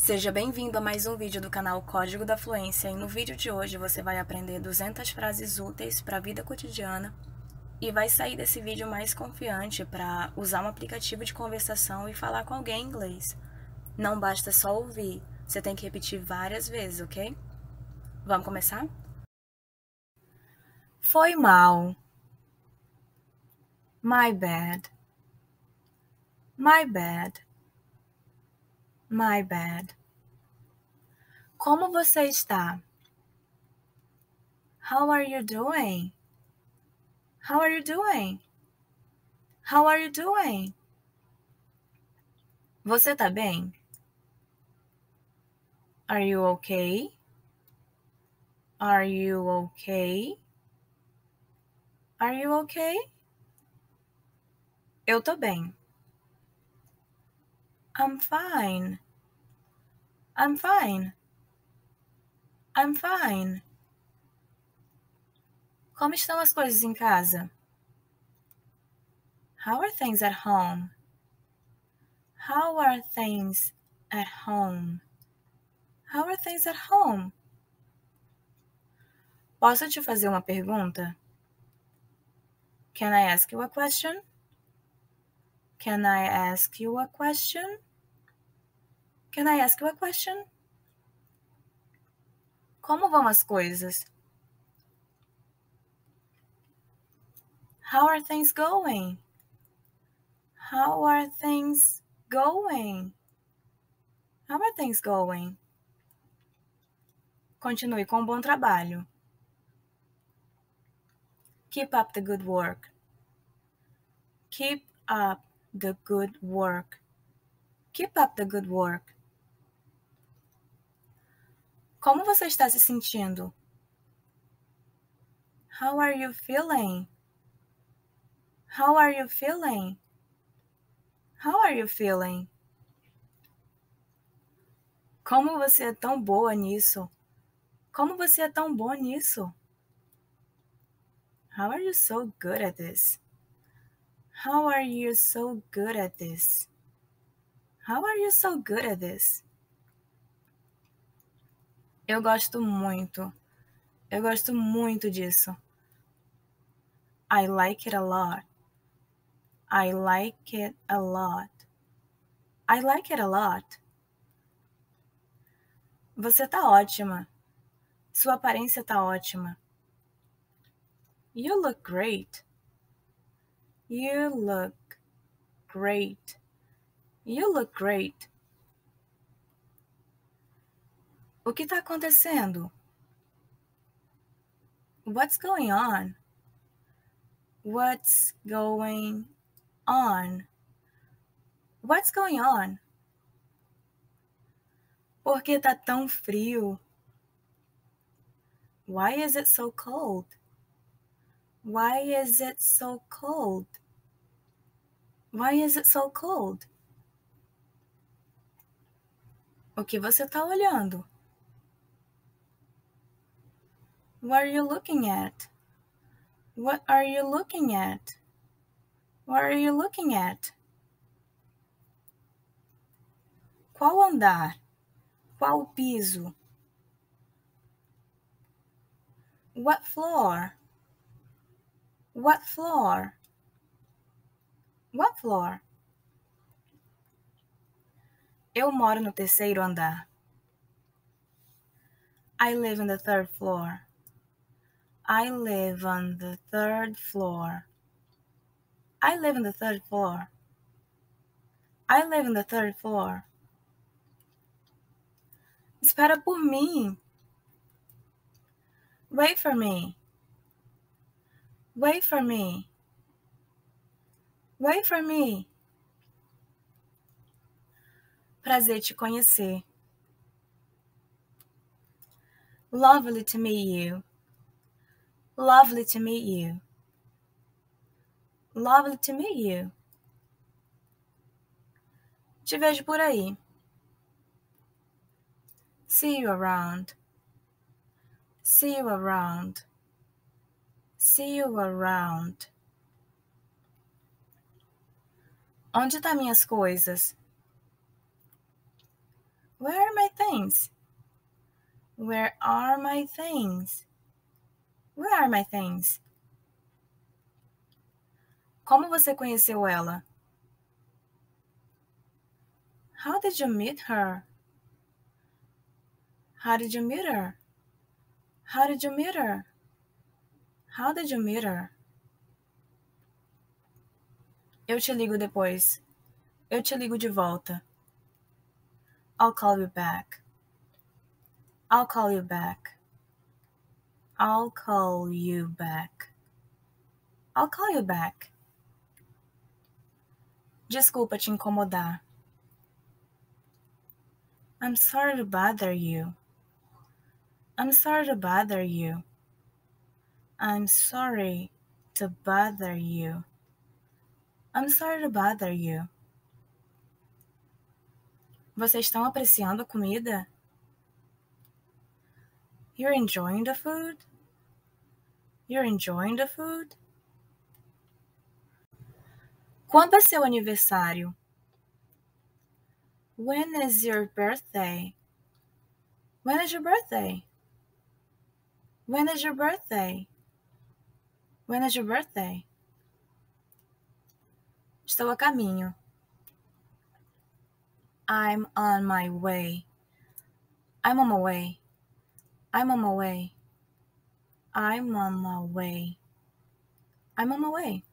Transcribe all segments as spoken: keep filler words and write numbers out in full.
Seja bem-vindo a mais um vídeo do canal Código da Fluência, e no vídeo de hoje você vai aprender duzentas frases úteis para a vida cotidiana e vai sair desse vídeo mais confiante para usar um aplicativo de conversação e falar com alguém em inglês. Não basta só ouvir, você tem que repetir várias vezes, ok? Vamos começar? Foi mal. My bad. My bad. My bad. Como você está? How are you doing? How are you doing? How are you doing? Você tá bem? Are you okay? Are you okay? Are you okay? Eu tô bem. I'm fine. I'm fine. I'm fine. Como estão as coisas em casa? How are things at home? How are things at home? How are things at home? Posso te fazer uma pergunta? Can I ask you a question? Can I ask you a question? Can I ask you a question? Como vão as coisas? How are things going? How are things going? How are things going? Continue com um bom trabalho. Keep up the good work. Keep up the good work. Keep up the good work. Como você está se sentindo? How are you feeling? How are you feeling? How are you feeling? Como você é tão boa nisso? Como você é tão bom nisso? How are you so good at this? How are you so good at this? How are you so good at this? Eu gosto muito. Eu gosto muito disso. I like it a lot. I like it a lot. I like it a lot. Você tá ótima. Sua aparência tá ótima. You look great. You look great. You look great. O que está acontecendo? What's going on? What's going on? What's going on? Por que está tão frio? Why is it so cold? Why is it so cold? Why is it so cold? O que você está olhando? What are you looking at? What are you looking at? What are you looking at? Qual andar? Qual piso? What floor? What floor? What floor? Eu moro no terceiro andar. I live on the third floor. I live on the third floor. I live on the third floor. I live on the third floor. Espera por mim. Wait for me. Wait for me. Wait for me. Prazer te conhecer. Lovely to meet you. Lovely to meet you. Lovely to meet you. Te vejo por aí. See you around. See you around. See you around. Onde tá minhas coisas? Where are my things? Where are my things? Where are my things? Como você conheceu ela? How did you meet her? How did you meet her? How did you meet her? How did you meet her? Eu te ligo depois. Eu te ligo de volta. I'll call you back. I'll call you back. I'll call you back. I'll call you back. Desculpa te incomodar. I'm sorry to bother you. I'm sorry to bother you. I'm sorry to bother you. I'm sorry to bother you. Vocês estão apreciando a comida? You're enjoying the food? You're enjoying the food? Quando é seu aniversário? When is your birthday? When is your birthday? When is your birthday? When is your birthday? Estou a caminho. I'm on my way. I'm on my way. I'm on my way. I'm on my way. I'm on my way.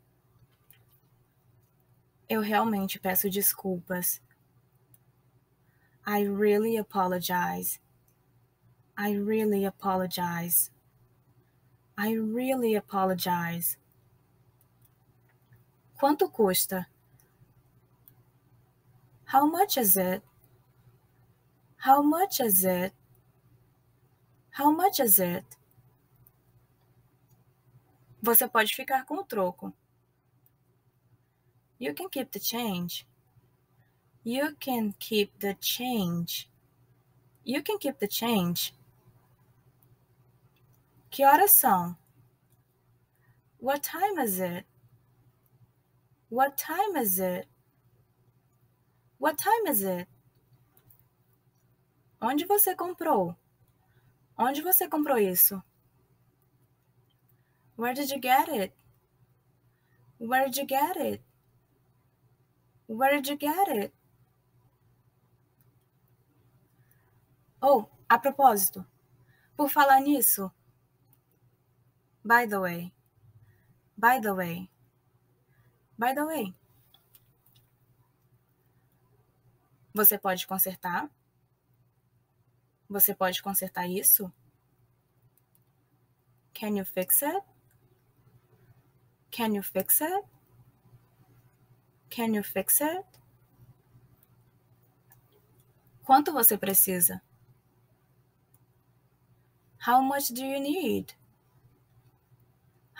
Eu realmente peço desculpas. I really apologize. I really apologize. I really apologize. Quanto custa? How much is it? How much is it? How much is it? Você pode ficar com o troco. You can keep the change. You can keep the change. You can keep the change. Que horas são? What time is it? What time is it? What time is it? Onde você comprou? Onde você comprou isso? Where did you get it? Where did you get it? Where did you get it? Oh, a propósito, por falar nisso. By the way. By the way. By the way. Você pode consertar? Você pode consertar isso? Can you fix it? Can you fix it? Can you fix it? Quanto você precisa? How much do you need?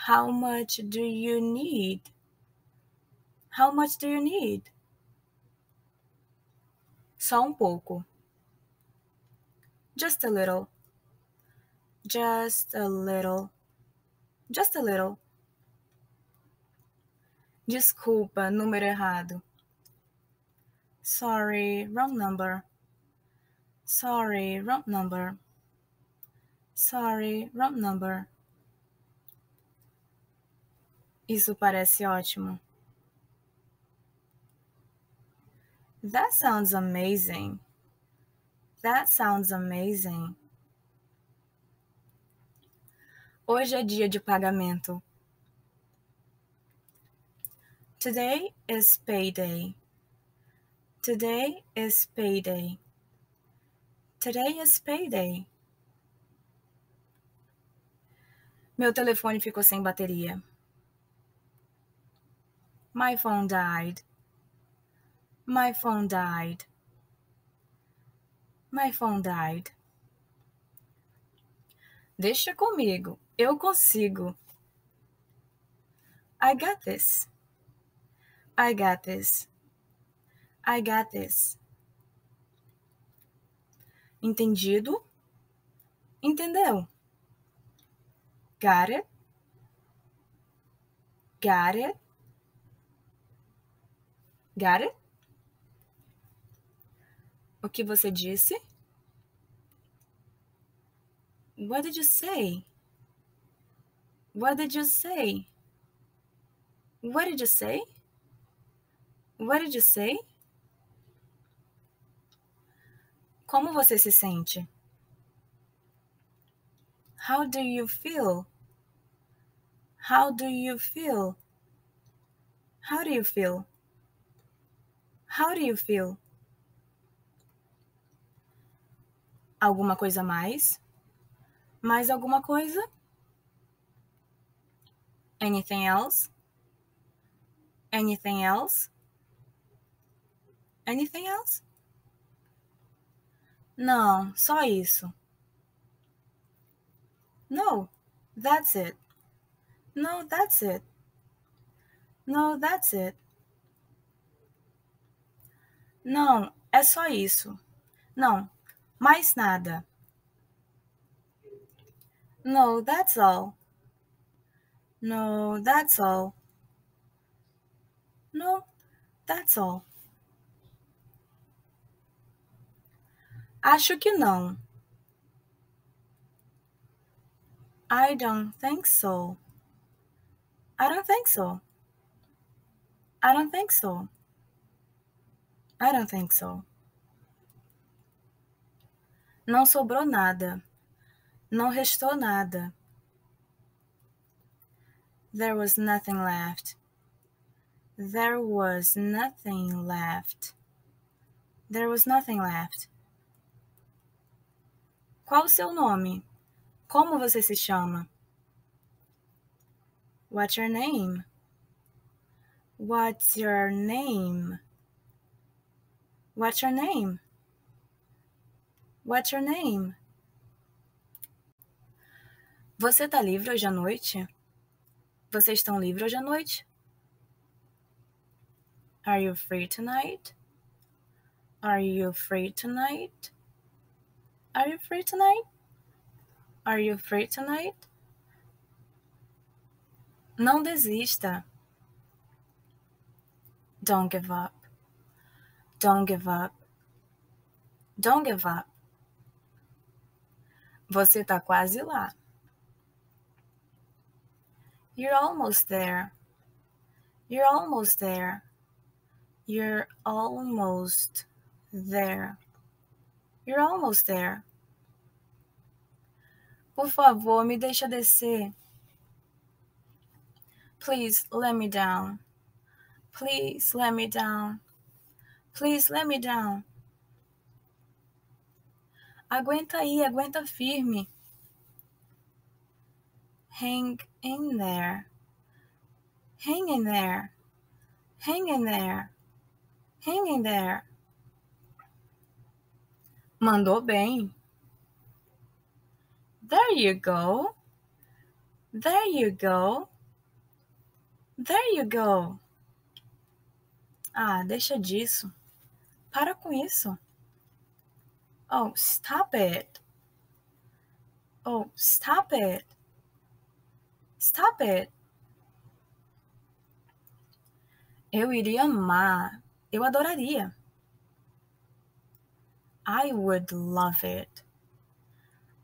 How much do you need? How much do you need? Só um pouco. Just a little. Just a little. Just a little. Desculpa, número errado. Sorry, wrong number. Sorry, wrong number. Sorry, wrong number. Isso parece ótimo. That sounds amazing. That sounds amazing. Hoje é dia de pagamento. Today is payday. Today is payday. Today is payday. Meu telefone ficou sem bateria. My phone died. My phone died. My phone died. Deixa comigo. Eu consigo. I got this. I got this. I got this. Entendido? Entendeu? Got it? Got it? Got it? O que você disse? What did you say? What did you say? What did you say? What did you say? Como você se sente? How do you feel? How do you feel? How do you feel? How do you feel? Alguma coisa mais? Mais alguma coisa? Anything else? Anything else? Anything else? Não, só isso. No, that's it. No, that's it. No, that's it. Não, é só isso. Não, mais nada. No, that's all. No, that's all. No, that's all. Acho que não. I don't think so. I don't think so. I don't think so. I don't think so. Não sobrou nada. Não restou nada. There was nothing left. There was nothing left. There was nothing left. Qual o seu nome? Como você se chama? What's your name? What's your name? What's your name? What's your name? Você tá livre hoje à noite? Vocês estão livres hoje à noite? Are you free tonight? Are you free tonight? Are you free tonight? Are you free tonight? Não desista. Don't give up. Don't give up. Don't give up. Você tá quase lá. You're almost there. You're almost there. You're almost there. You're almost there. Por favor, me deixa descer. Please let me down. Please let me down. Please let me down. Aguenta aí, aguenta firme. Hang in there. Hang in there. Hang in there. Hang in there. Mandou bem. There you go. There you go. There you go. Ah, deixa disso. Para com isso. Oh, stop it. Oh, stop it. Stop it. Eu iria amar. Eu adoraria. I would love it.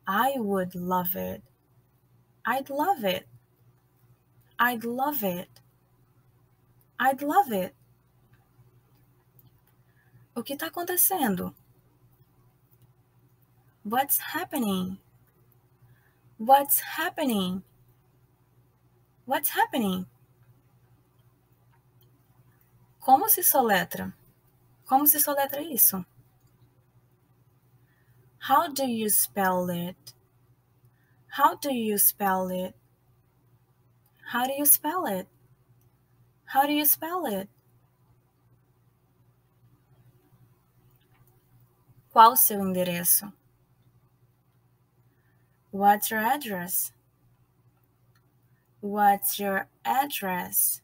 I would love it. I'd love it. I'd love it. I'd love it. O que está acontecendo? What's happening? What's happening? What's happening? Como se soletra? Como se soletra isso? How do you spell it? How do you spell it? How do you spell it? How do you spell it? Qual o seu endereço? What's your address? What's your address?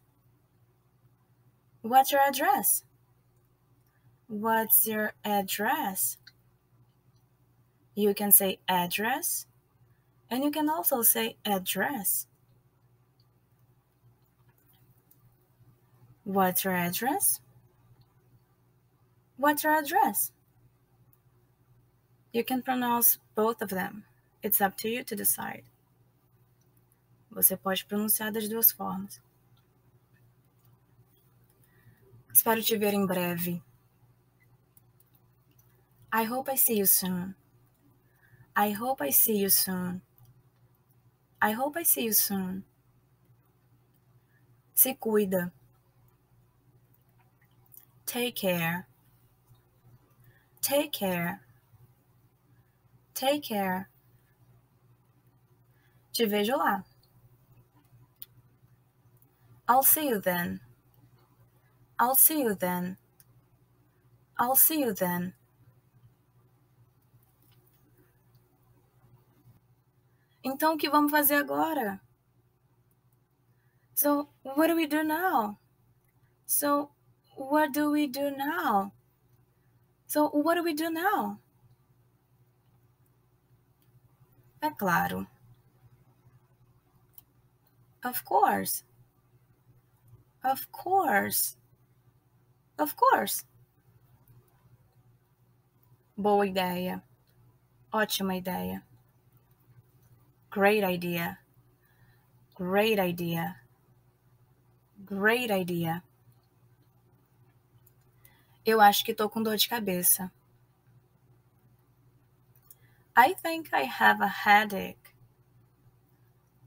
What's your address? What's your address? You can say address, and you can also say address. What's your address? What's your address? You can pronounce both of them. It's up to you to decide. Você pode pronunciar das duas formas. Espero te ver em breve. I hope I see you soon. I hope I see you soon. I hope I see you soon. Se cuida. Take care. Take care. Take care. Te vejo lá. I'll see you then. I'll see you then. I'll see you then. Então, o que vamos fazer agora? So, what do we do now? So, what do we do now? So, what do we do now? É claro. Of course. Of course. Of course. Boa ideia. Ótima ideia. Great idea. Great idea. Great idea. Eu acho que tô com dor de cabeça. I think I have a headache.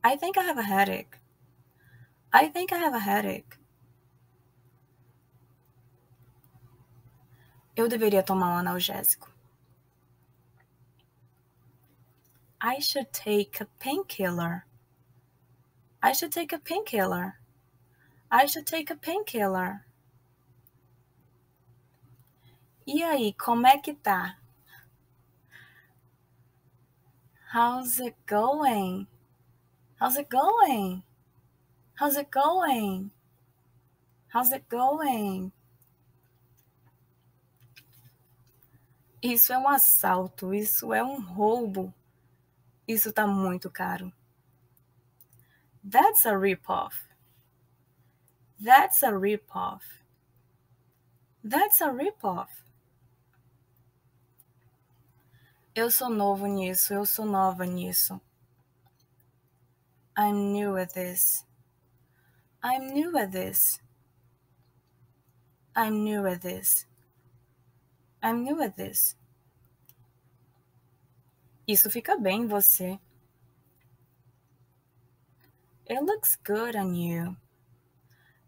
I think I have a headache. I think I have a headache. Eu deveria tomar um analgésico. I should take a painkiller. I should take a painkiller. I should take a painkiller. E aí, como é que tá? How's it going? How's it going? How's it going? How's it going? Isso é um assalto, isso é um roubo. Isso tá muito caro. That's a rip-off. That's a rip-off. That's a rip-off. Eu sou novo nisso, eu sou nova nisso. I'm new at this. I'm new at this. I'm new at this. I'm new at this. Isso fica bem em você. It looks good on you.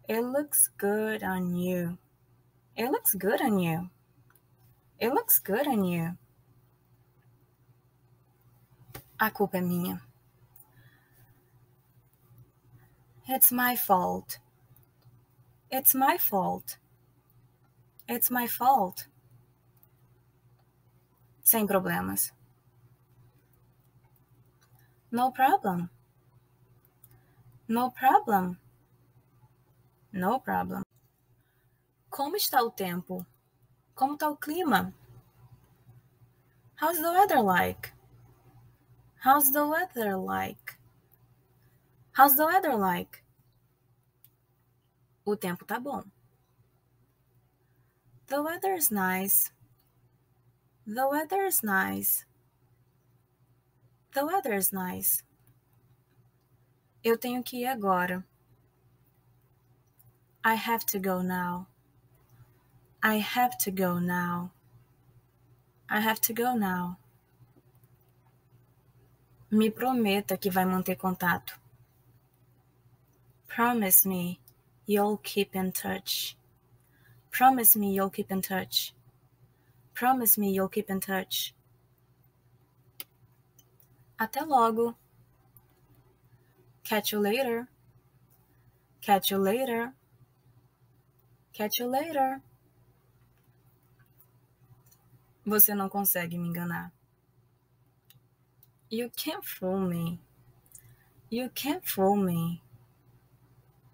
It looks good on you. It looks good on you. It looks good on you. A culpa é minha. It's my fault. It's my fault. It's my fault. Sem problemas. No problem. No problem. No problem. Como está o tempo? Como está o clima? How's the weather like? How's the weather like? How's the weather like? O tempo tá bom. The weather is nice. The weather is nice. The weather is nice. Eu tenho que ir agora. I have to go now. I have to go now. I have to go now. Me prometa que vai manter contato. Promise me you'll keep in touch. Promise me you'll keep in touch. Promise me you'll keep in touch. Até logo. Catch you later. Catch you later. Catch you later. Você não consegue me enganar. You can't fool me. You can't fool me.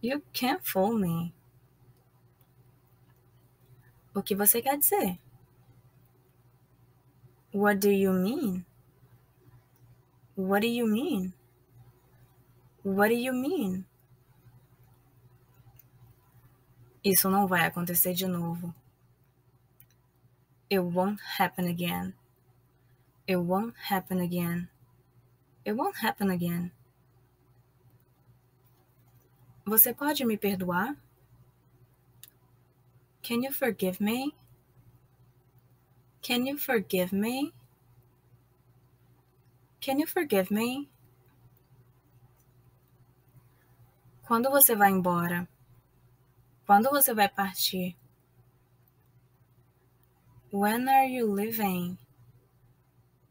You can't fool me. O que você quer dizer? What do you mean? What do you mean? What do you mean? Isso não vai acontecer de novo. It won't happen again. It won't happen again. It won't happen again. Você pode me perdoar? Can you forgive me? Can you forgive me? Can you forgive me? Quando você vai embora? Quando você vai partir? When are you leaving?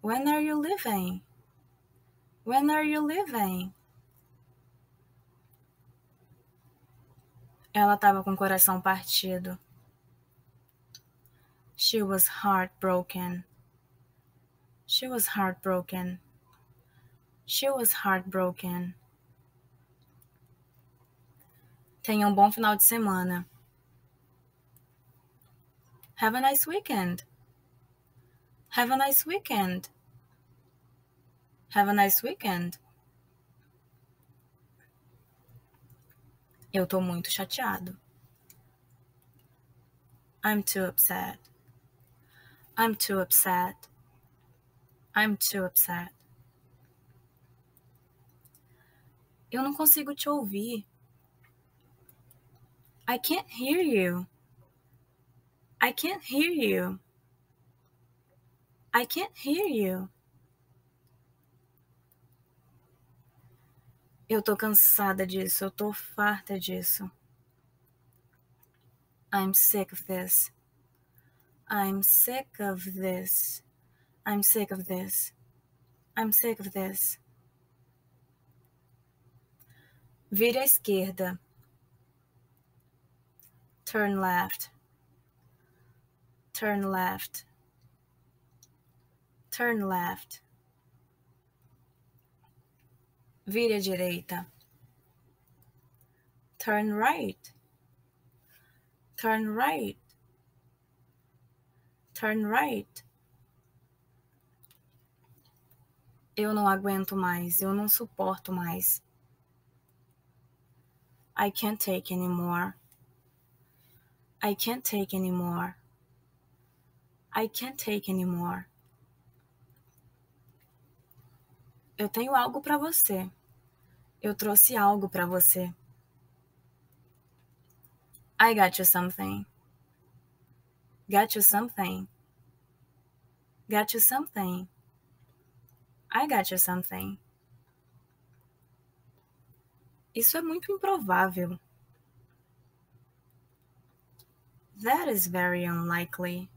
When are you leaving? When are you leaving? Ela estava com o coração partido. She was heartbroken. She was heartbroken. She was heartbroken. Tenha um bom final de semana. Have a nice weekend. Have a nice weekend. Have a nice weekend. Eu tô muito chateado. I'm too upset. I'm too upset. I'm too upset. Eu não consigo te ouvir. I can't hear you. I can't hear you. I can't hear you. Eu tô cansada disso. Eu tô farta disso. I'm sick of this. I'm sick of this. I'm sick of this. I'm sick of this. Vire à esquerda. Turn left. Turn left. Turn left. Vire à direita. Turn right. Turn right. Turn right. Eu não aguento mais. Eu não suporto mais. I can't take anymore. I can't take anymore. I can't take anymore. Eu tenho algo para você. Eu trouxe algo para você. I got you something. Got you something. Got you something. I got you something. Isso é muito improvável. That is very unlikely.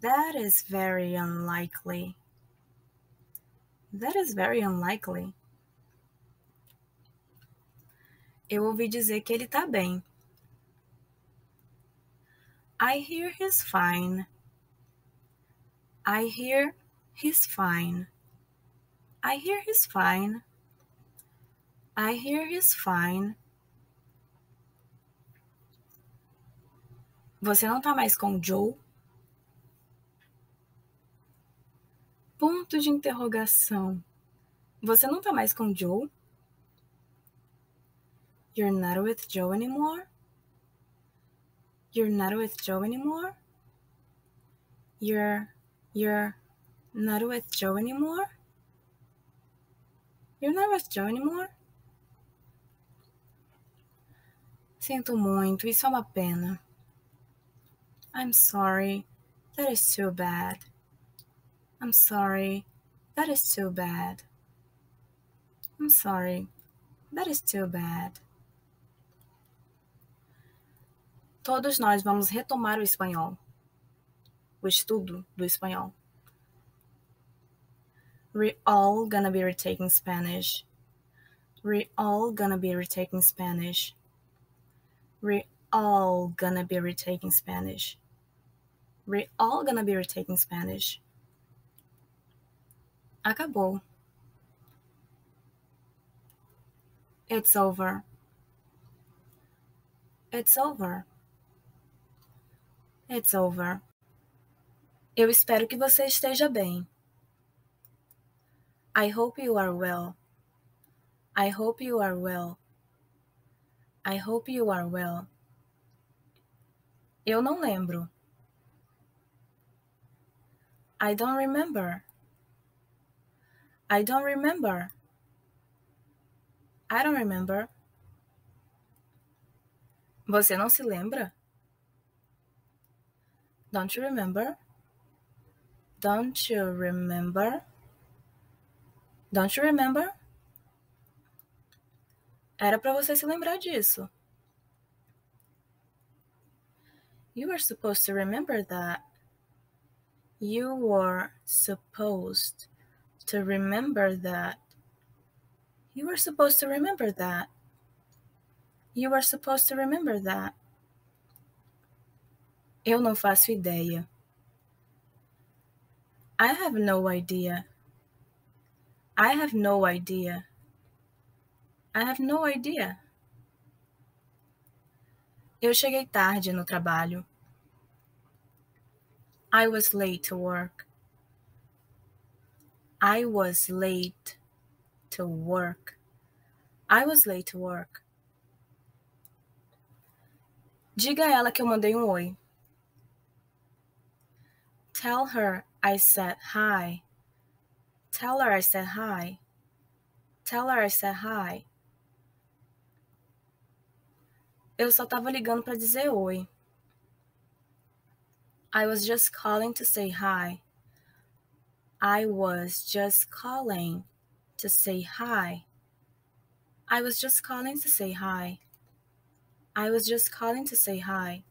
That is very unlikely. That is very unlikely. Eu ouvi dizer que ele tá bem. I hear he's fine. I hear he's fine. I hear he's fine. I hear he's fine. Você não tá mais com o Joe? Ponto de interrogação. Você não tá mais com o Joe? You're not with Joe anymore? You're not with Joe anymore? You're, you're not with Joe anymore? You're not with Joe anymore? Sinto muito, isso é uma pena. I'm sorry, that is too bad. I'm sorry, that is too bad. I'm sorry, that is too bad. Todos nós vamos retomar o espanhol. O estudo do espanhol. We're all gonna be retaking Spanish. We're all gonna be retaking Spanish. We're all gonna be retaking Spanish. We're all gonna be retaking Spanish. Acabou. It's over. It's over. It's over. Eu espero que você esteja bem. I hope you are well. I hope you are well. I hope you are well. Eu não lembro. I don't remember. I don't remember. I don't remember. Você não se lembra? Don't you remember? Don't you remember? Don't you remember? Era para você se lembrar disso. You were supposed to remember that. You were supposed to remember that. You were supposed to remember that. You were supposed to remember that. Eu não faço ideia. I have no idea. I have no idea. I have no idea. Eu cheguei tarde no trabalho. I was late to work. I was late to work. I was late to work. Diga a ela que eu mandei um oi. Tell her I said hi. Tell her I said hi. Tell her I said hi. Eu só estava ligando para dizer oi. I was just calling to say hi. I was just calling to say hi. I was just calling to say hi. I was just calling to say hi.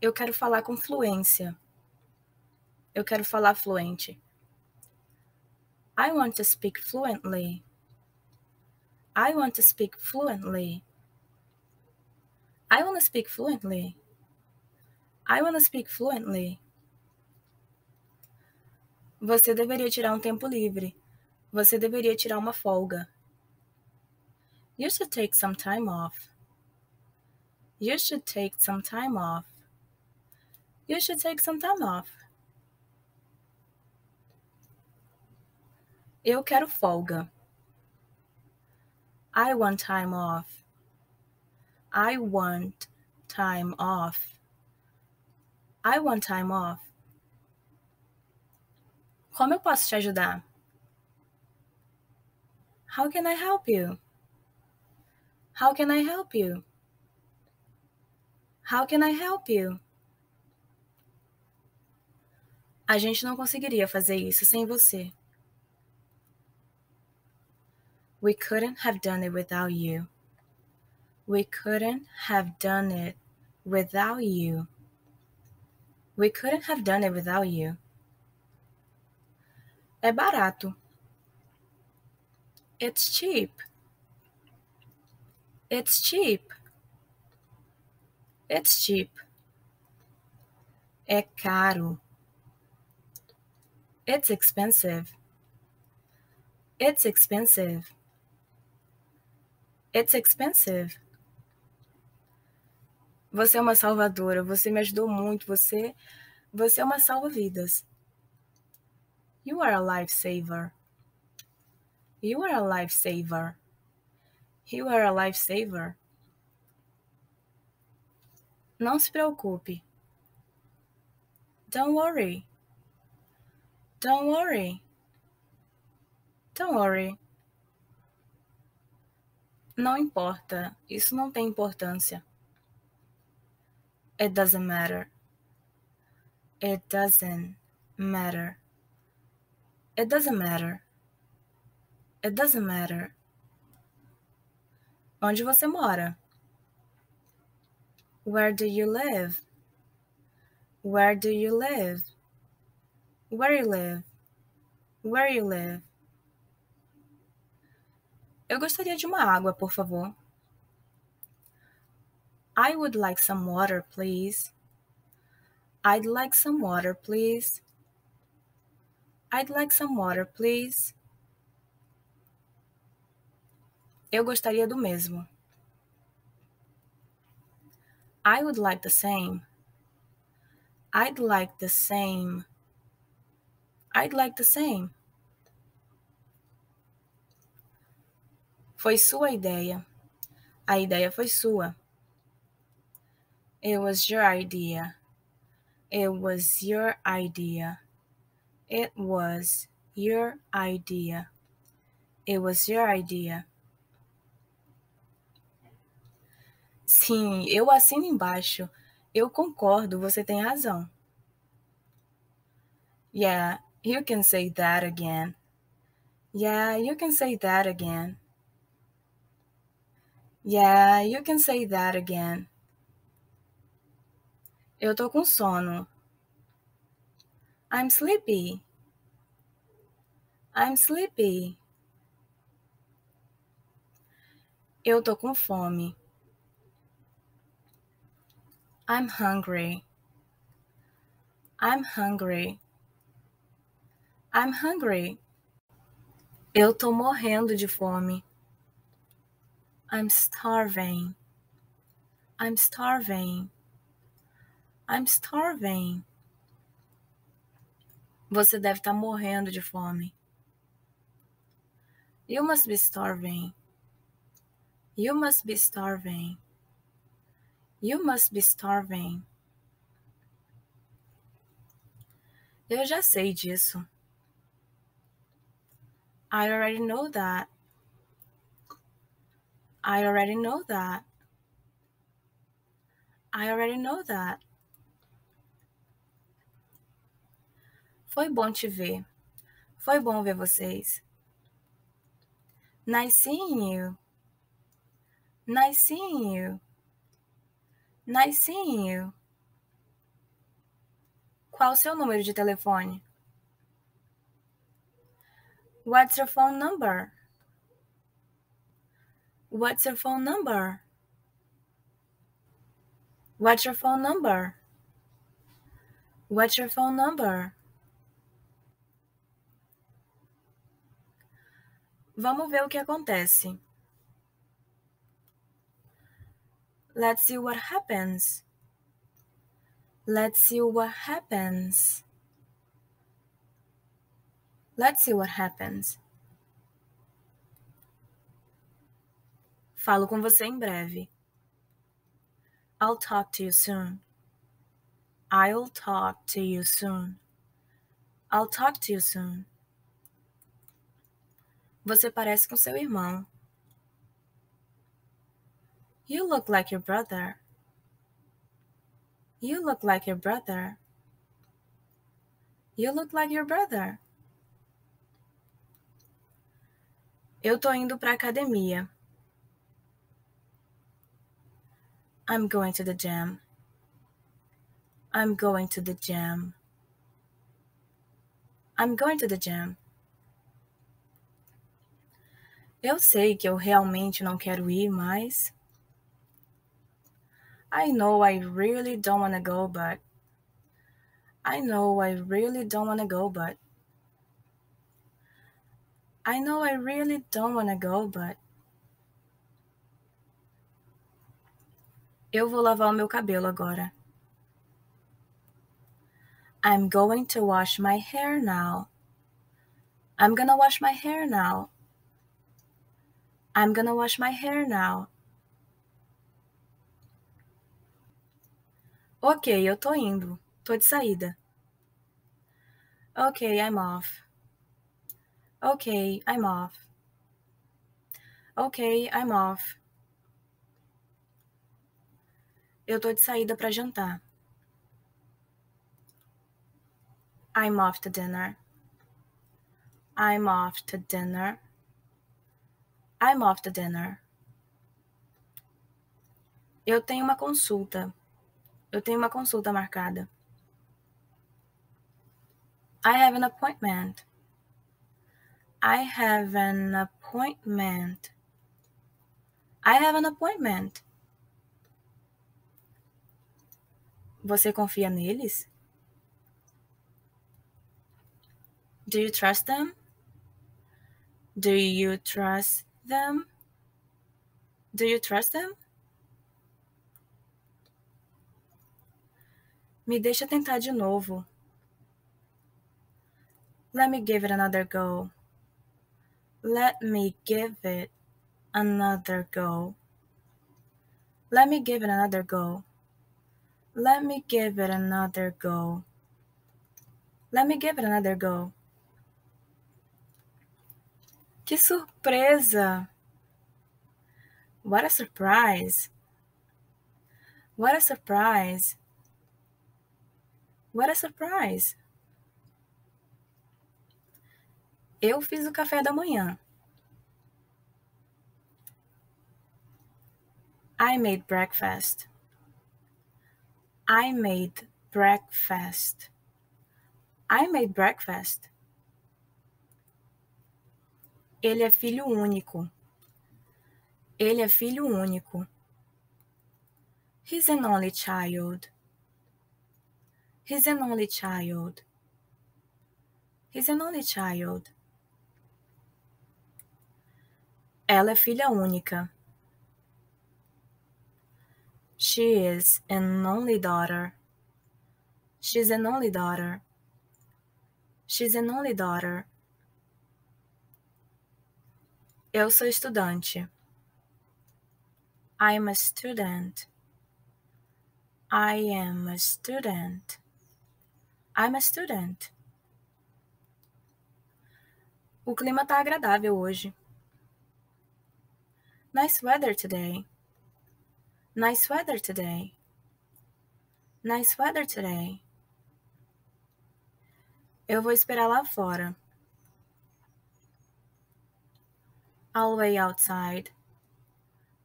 Eu quero falar com fluência. Eu quero falar fluente. I want to speak fluently. I want to speak fluently. I want to speak fluently. I want to speak fluently. Você deveria tirar um tempo livre. Você deveria tirar uma folga. You should take some time off. You should take some time off. You should take some time off. Eu quero folga. I want time off. I want time off. I want time off. Como eu posso te ajudar? How can I help you? How can I help you? How can I help you? A gente não conseguiria fazer isso sem você. We couldn't have done it without you. We couldn't have done it without you. We couldn't have done it without you. É barato. It's cheap. It's cheap. It's cheap. É caro. It's expensive. It's expensive. It's expensive. Você é uma salvadora. Você me ajudou muito. Você, você é uma salva-vidas. You are a lifesaver. You are a lifesaver. You are a lifesaver. Não se preocupe. Don't worry. Don't worry. Don't worry. Não importa, isso não tem importância. It doesn't matter. It doesn't matter. It doesn't matter. It doesn't matter. Onde você mora? Where do you live? Where do you live? Where you live? Where you live? Eu gostaria de uma água, por favor. I would like some water, please. I'd like some water, please. I'd like some water, please. Eu gostaria do mesmo. I would like the same. I'd like the same. I'd like the same. Foi sua ideia. A ideia foi sua. It was your idea. It was your idea. It was your idea. It was your idea. Sim, eu assino embaixo. Eu concordo, você tem razão. Yeah, you can say that again. Yeah, you can say that again. Yeah, you can say that again. Eu tô com sono. I'm sleepy. I'm sleepy. Eu tô com fome. I'm hungry. I'm hungry. I'm hungry. Eu tô morrendo de fome. I'm starving. I'm starving. I'm starving. Você deve estar morrendo de fome. You must be starving. You must be starving. You must be starving. Eu já sei disso. I already know that. I already know that. I already know that. Foi bom te ver. Foi bom ver vocês. Nice seeing you. Nice seeing you. Nice seeing you. Qual o seu número de telefone? What's your phone number? What's your phone number? What's your phone number? What's your phone number? Vamos ver o que acontece. Let's see what happens. Let's see what happens. Let's see what happens. Falo com você em breve. I'll talk to you soon. I'll talk to you soon. I'll talk to you soon. Você parece com seu irmão. You look like your brother. You look like your brother. You look like your brother. Eu tô indo pra academia. I'm going to the gym. I'm going to the gym. I'm going to the gym. Eu sei que eu realmente não quero ir, mas... I know I really don't want to go, but... I know I really don't want to go, but... I know I really don't want to go, but... Eu vou lavar o meu cabelo agora. I'm going to wash my hair now. I'm gonna wash my hair now. I'm gonna wash my hair now. Ok, eu tô indo. Tô de saída. Ok, I'm off. Ok, I'm off. Ok, I'm off. Eu tô de saída pra jantar. I'm off to dinner. I'm off to dinner. I'm off to dinner. Eu tenho uma consulta. Eu tenho uma consulta marcada. I have an appointment. I have an appointment. I have an appointment. Você confia neles? Do you trust them? Do you trust them? Do you trust them? Me deixa tentar de novo. Let me give it another go. Let me give it another go. Let me give it another go. Let me give it another go. Let me give it another go. Que surpresa! What a surprise! What a surprise! What a surprise! Eu fiz o café da manhã. I made breakfast. I made breakfast. I made breakfast. Ele é filho único. Ele é filho único. He's an only child. He's an only child. He's an only child. Ela é filha única. She is an only daughter. She's an only daughter. She's an only daughter. Eu sou estudante. I'm a student. I am a student. I'm a student. O clima tá agradável hoje. Nice weather today. Nice weather today. Nice weather today. Eu vou esperar lá fora. I'll wait outside.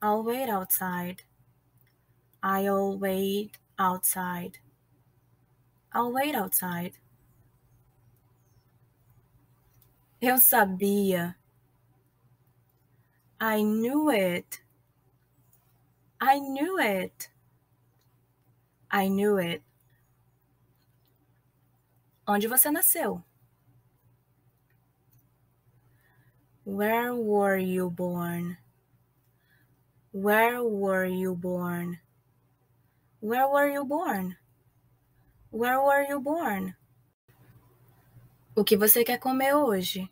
I'll wait outside. I'll wait outside. I'll wait outside. Eu sabia. I knew it. I knew it. I knew it. Onde você nasceu? Where were you born? Where were you born? Where were you born? Where were you born? O que você quer comer hoje?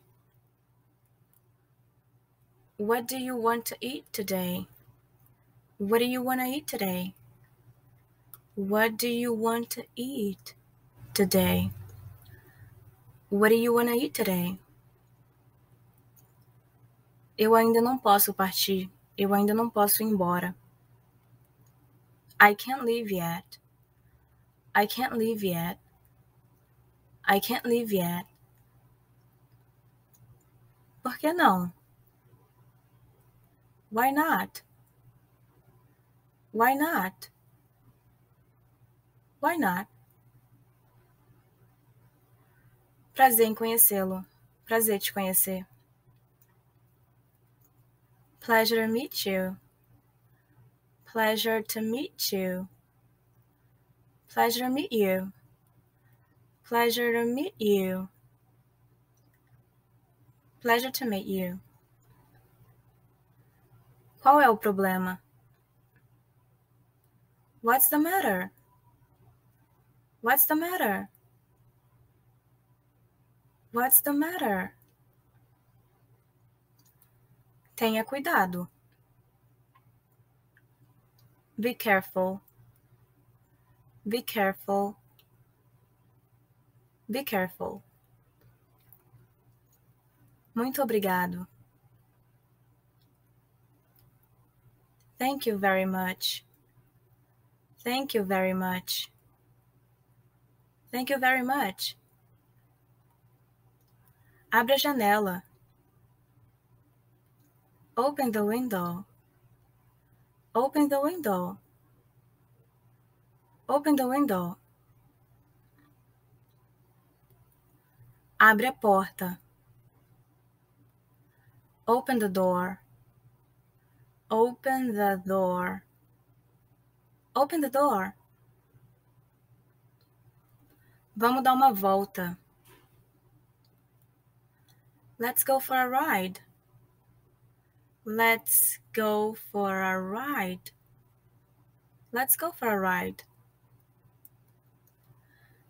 What do you want to eat today? What do you want to eat today? What do you want to eat today? What do you want to eat today? Eu ainda não posso partir. Eu ainda não posso ir embora. I can't leave yet. I can't leave yet. I can't leave yet. Por que não? Why not? Why not? Why not? Prazer em conhecê-lo. Prazer te conhecer. Pleasure to meet you. Pleasure to meet you. Pleasure to meet you. Pleasure to meet you. Pleasure to meet you. Qual é o problema? What's the matter? What's the matter? What's the matter? Tenha cuidado. Be careful. Be careful. Be careful. Muito obrigado. Thank you very much. Thank you very much. Thank you very much. Abra a janela. Open the window. Open the window. Open the window. Abre a porta. Open the door. Open the door. Open the door. Vamos dar uma volta. Let's go for a ride. Let's go for a ride. Let's go for a ride.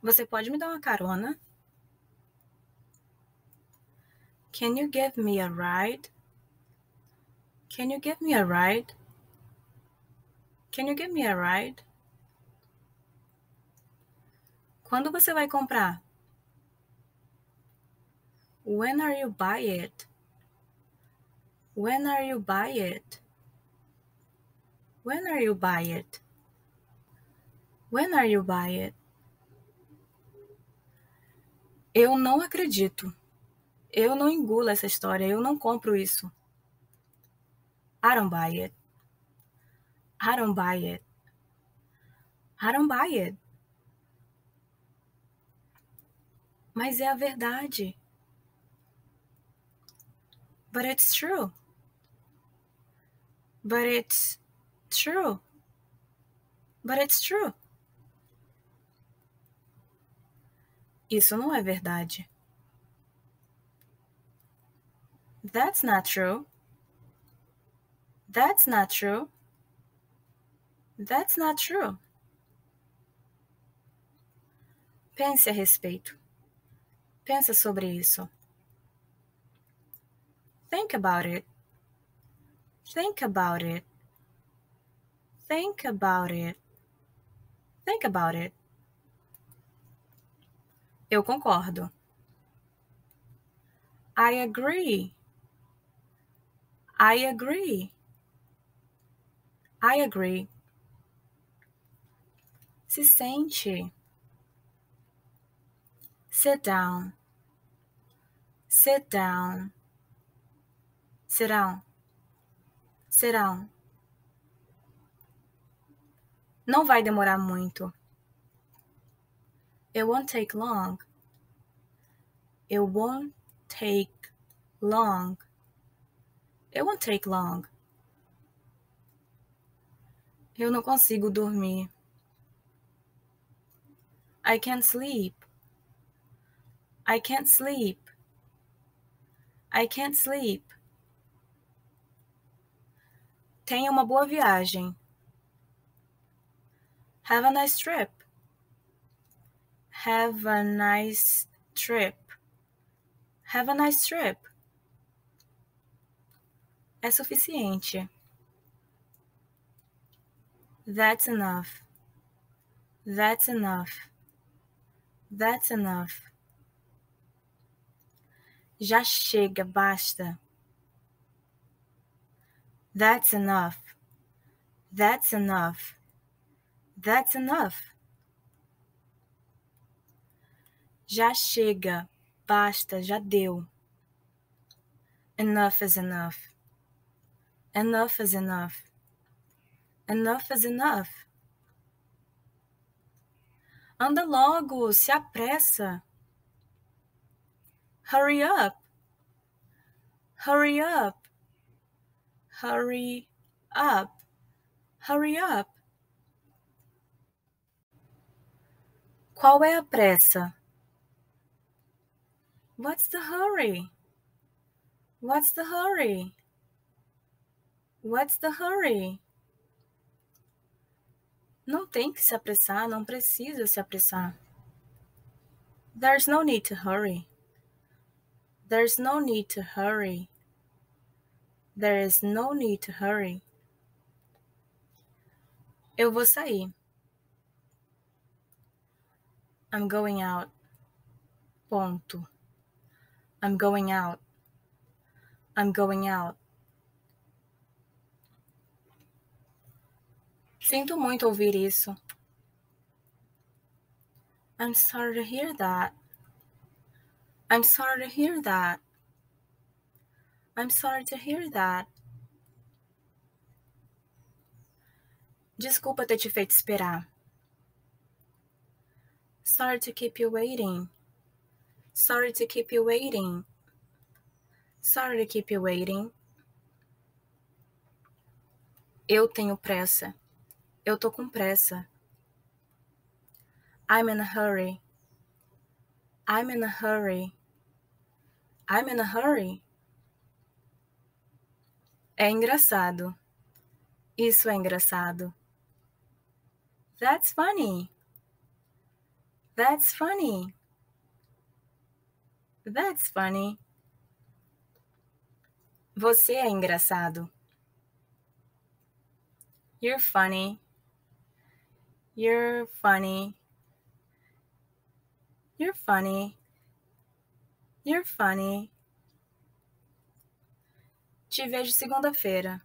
Você pode me dar uma carona? Can you give me a ride? Can you give me a ride? Can you give me a ride? Quando você vai comprar? When are you buy it? When are you buy it? When are you buy it? When are you buy it? Eu não acredito. Eu não engulo essa história. Eu não compro isso. I don't buy it. I don't buy it. I don't buy it. Mas é a verdade. But it's true. But it's true. But it's true. Isso não é verdade. That's not true. That's not true. That's not true. Pense a respeito. Pensa sobre isso. Think about it. Think about it. Think about it. Think about it. Eu concordo. I agree. I agree. I agree. Se sente. Sit down. Sit down. Sit down. Sit down. Não vai demorar muito. It won't take long. It won't take long. It won't take long. Eu não consigo dormir. I can't sleep. I can't sleep. I can't sleep. Tenha uma boa viagem. Have a nice trip. Have a nice trip. Have a nice trip. É suficiente. That's enough. That's enough. That's enough. Já chega, basta. That's enough. That's enough. That's enough. Já chega, basta, já deu. Enough is enough. Enough is enough. Enough is enough. Anda logo, se apressa. Hurry up. Hurry up. Hurry up. Hurry up. Qual é a pressa? What's the hurry? What's the hurry? What's the hurry? Não tem que se apressar, não precisa se apressar. There's no need to hurry. There's no need to hurry. There is no need to hurry. Eu vou sair. I'm going out. Ponto. I'm going out. I'm going out. Sinto muito ouvir isso. I'm sorry to hear that. I'm sorry to hear that. I'm sorry to hear that. Desculpa ter te feito esperar. Sorry to keep you waiting. Sorry to keep you waiting. Sorry to keep you waiting. Eu tenho pressa. Eu tô com pressa. I'm in a hurry. I'm in a hurry. I'm in a hurry. É engraçado. Isso é engraçado. That's funny. That's funny. That's funny. Você é engraçado. You're funny. You're funny. You're funny. You're funny. Te vejo segunda-feira.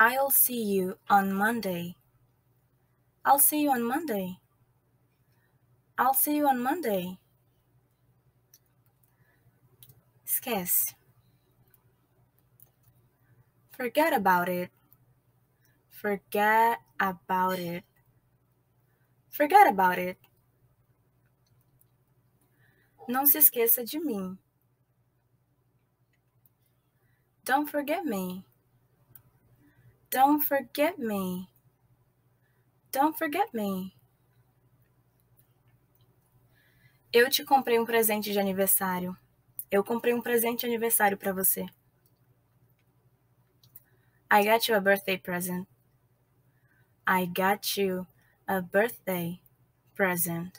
I'll see you on Monday. I'll see you on Monday. I'll see you on Monday. Esquece. Forget about it. Forget about it. Forget about it. Não se esqueça de mim. Don't forget me. Don't forget me. Don't forget me. Eu te comprei um presente de aniversário. Eu comprei um presente de aniversário para você. I got you a birthday present. I got you a birthday present.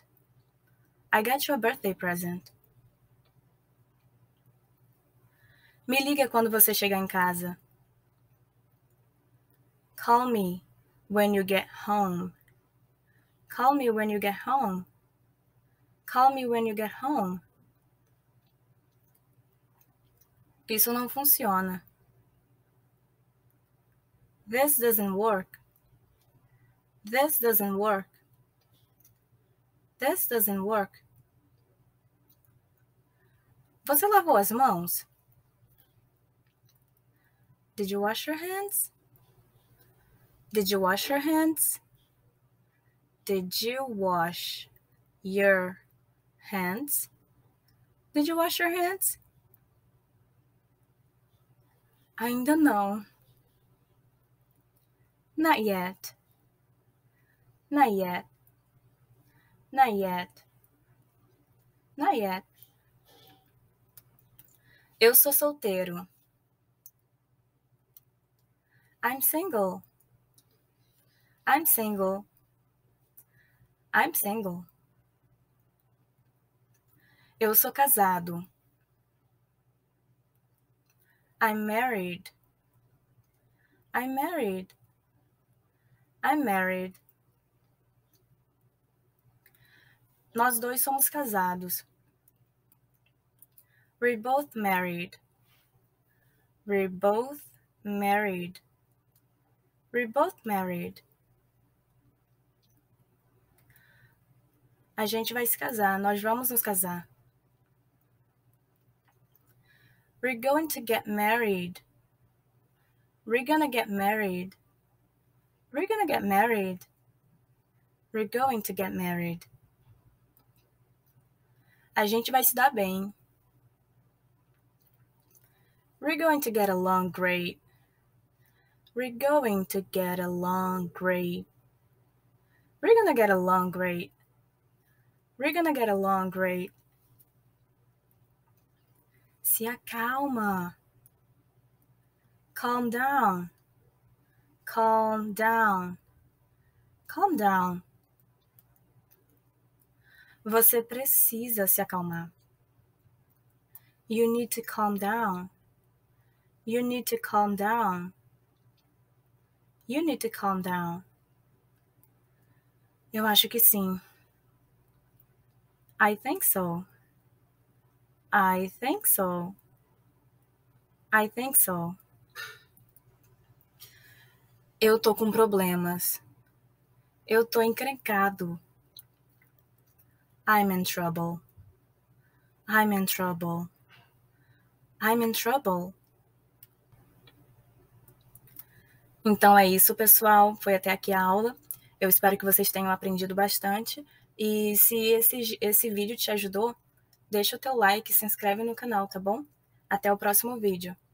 I got you a birthday present. Me liga quando você chegar em casa. Call me when you get home. Call me when you get home. Call me when you get home. Isso não funciona. This doesn't work. This doesn't work. This doesn't work. Você lavou as mãos? Did you wash your hands? Did you wash your hands? Did you wash your hands? Did you wash your hands? Ainda não. Not yet. Not yet. Not yet. Not yet. Eu sou solteiro. I'm single. I'm single. I'm single. Eu sou casado. I'm married. I'm married. I'm married. Nós dois somos casados. We're both married. We're both married. We're both married. A gente vai se casar. Nós vamos nos casar. We're going to get married. We're gonna get married. We're gonna get married. We're going to get married. A gente vai se dar bem. We're going to get along great. We're going to get along great. We're gonna get along great. We're gonna get along great. Se acalma. Calm down. Calm down. Calm down. Você precisa se acalmar. You need to calm down. You need to calm down. You need to calm down. Eu acho que sim. I think so. I think so. I think so. Eu tô com problemas. Eu tô encrencado. I'm in trouble. I'm in trouble. I'm in trouble. Então é isso, pessoal. Foi até aqui a aula. Eu espero que vocês tenham aprendido bastante. E se esse, esse vídeo te ajudou, deixa o teu like e se inscreve no canal, tá bom? Até o próximo vídeo.